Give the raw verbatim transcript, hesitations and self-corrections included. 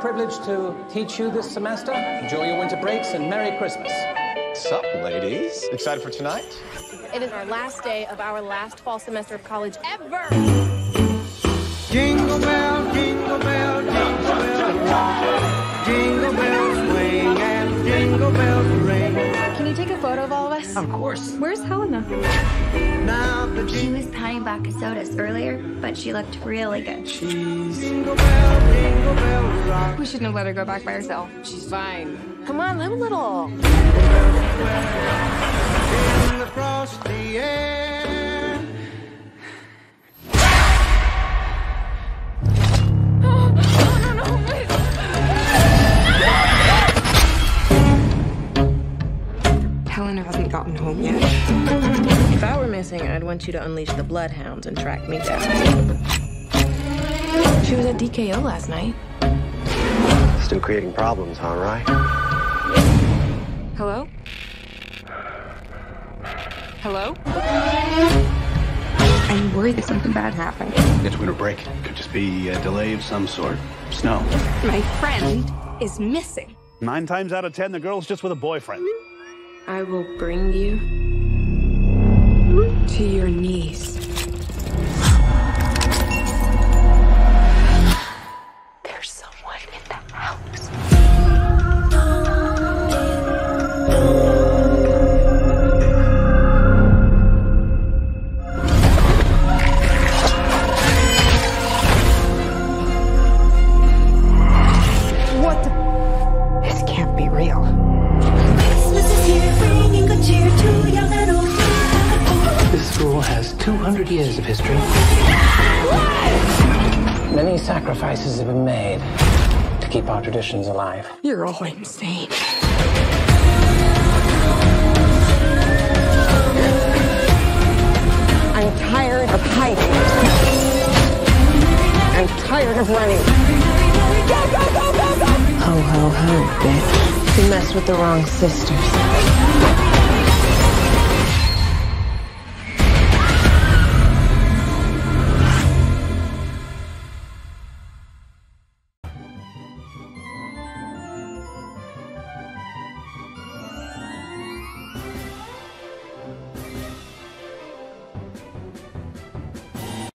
privilege to teach you this semester. Enjoy your winter breaks and Merry Christmas. What's up, ladies? Excited for tonight? It is our last day of our last fall semester of college ever. Jingle bell, jingle bell, jingle bell rock. Jingle bells swing and jingle bells ring. Can you take a photo of all of us? Of course. Where's Helena? Now the she was pounding vodka sodas earlier, but she looked really good. Cheese. Jingle bell, jingle bell rock. We shouldn't have let her go back by herself. She's fine. Come on, live a little. In the frosty air. Helena hasn't gotten home yet. If I were missing, I'd want you to unleash the bloodhounds and track me down. She was at D K O last night. Still creating problems, huh, Rye? Hello? Hello? I'm worried that something bad happened. It's winter break. Could just be a delay of some sort. Snow. My friend is missing. Nine times out of ten, the girl's just with a boyfriend. I will bring you to your knees. There's someone in the house. What the? This can't be real. This school has two hundred years of history. What? Many sacrifices have been made to keep our traditions alive. You're all insane. I'm tired of hiding. I'm tired of running. Go, go, go, go, go! Ho, ho, ho, bitch. You mess with the wrong sisters.